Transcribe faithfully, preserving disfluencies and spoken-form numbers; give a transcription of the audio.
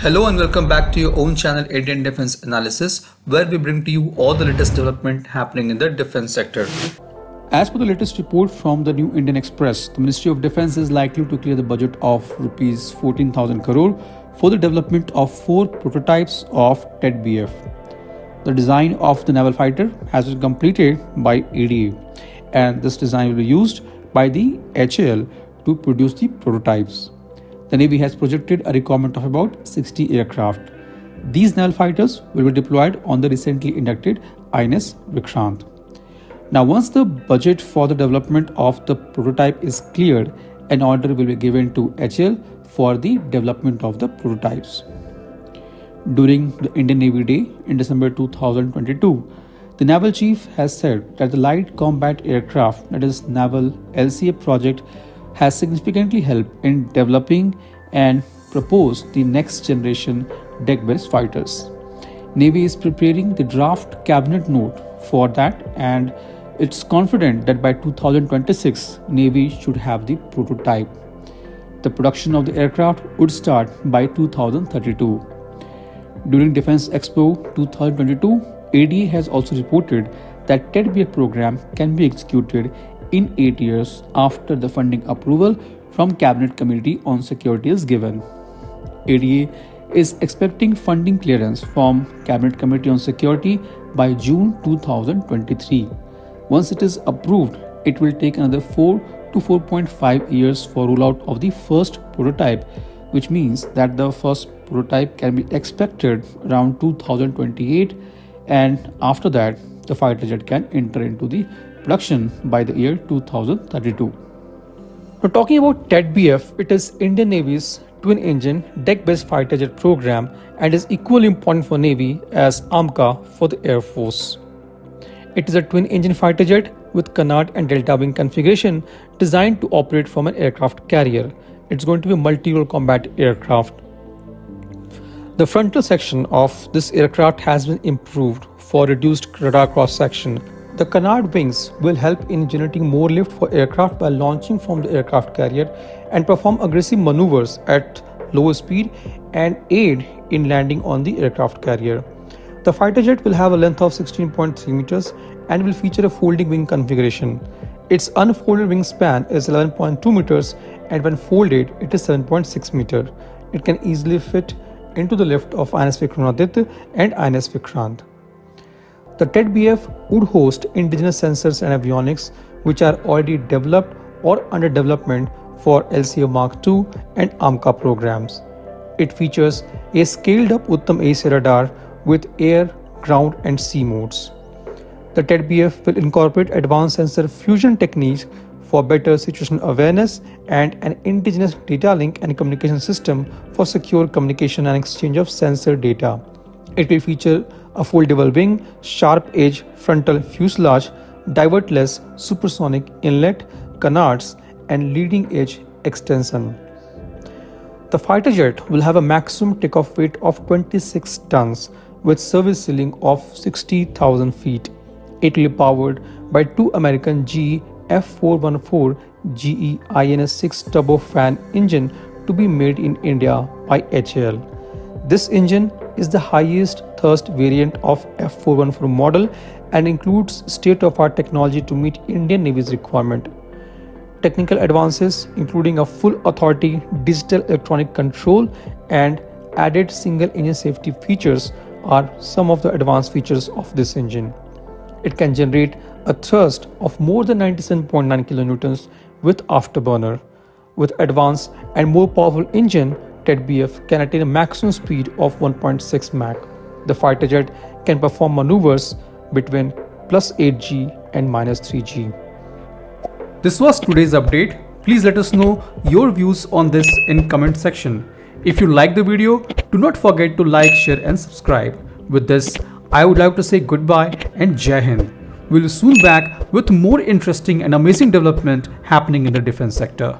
Hello and welcome back to your own channel Indian Defence Analysis, where we bring to you all the latest development happening in the defence sector. As per the latest report from the New Indian Express, the Ministry of Defence is likely to clear the budget of rupees fourteen thousand crore for the development of four prototypes of T E D B F. The design of the naval fighter has been completed by A D A, and this design will be used by the H A L to produce the prototypes. The Navy has projected a requirement of about sixty aircraft. These naval fighters will be deployed on the recently inducted I N S Vikrant. Now, once the budget for the development of the prototype is cleared, an order will be given to H A L for the development of the prototypes. During the Indian Navy Day in December two thousand twenty-two, the Naval Chief has said that the light combat aircraft, that is Naval L C A project, has significantly helped in developing and proposed the next generation deck-based fighters. Navy is preparing the draft cabinet note for that, and it's confident that by two thousand twenty-six, Navy should have the prototype. The production of the aircraft would start by two thousand thirty-two. During Defence Expo two thousand twenty-two, A D A has also reported that T E D B F program can be executed in eight years after the funding approval from Cabinet Committee on Security is given. A D A is expecting funding clearance from Cabinet Committee on Security by June two thousand twenty-three. Once it is approved, it will take another four to four point five years for rollout of the first prototype, which means that the first prototype can be expected around two thousand twenty-eight, and after that the fighter jet can enter into the production by the year two thousand thirty-two. Now, talking about T E D B F, it is Indian Navy's twin-engine deck-based fighter jet program and is equally important for Navy as A M C A for the Air Force. It is a twin-engine fighter jet with canard and delta wing configuration designed to operate from an aircraft carrier. It's going to be a multi-role combat aircraft. The frontal section of this aircraft has been improved for reduced radar cross-section. The canard wings will help in generating more lift for aircraft by launching from the aircraft carrier and perform aggressive maneuvers at low speed and aid in landing on the aircraft carrier. The fighter jet will have a length of sixteen point three meters and will feature a folding wing configuration. Its unfolded wingspan is eleven point two meters, and when folded, it is seven point six meters. It can easily fit into the lift of I N S Vikramaditya and I N S Vikrant. The T E D B F would host indigenous sensors and avionics, which are already developed or under development for L C A Mark two and A M C A programs. It features a scaled-up Uttam A C radar with air, ground and sea modes. The T E D B F will incorporate advanced sensor fusion techniques for better situational awareness and an indigenous data link and communication system for secure communication and exchange of sensor data. It will feature a foldable wing, sharp edge, frontal fuselage, divertless supersonic inlet, canards and leading edge extension. The fighter jet will have a maximum takeoff weight of twenty-six tons with service ceiling of sixty thousand feet. It will be powered by two American G E F four one four G E I N S six turbofan engine to be made in India by H A L. This engine is the highest thrust variant of F four one four model and includes state-of-art technology to meet Indian Navy's requirement. Technical advances, including a full authority digital electronic control and added single-engine safety features, are some of the advanced features of this engine. It can generate a thrust of more than ninety-seven point nine kilonewtons with afterburner. With advanced and more powerful engine, T E D B F can attain a maximum speed of one point six Mach. The fighter jet can perform maneuvers between plus eight G and minus three G. This was today's update. Please let us know your views on this in comment section. If you like the video, do not forget to like, share and subscribe. With this, I would like to say goodbye and Jai Hind. We will soon back with more interesting and amazing development happening in the defense sector.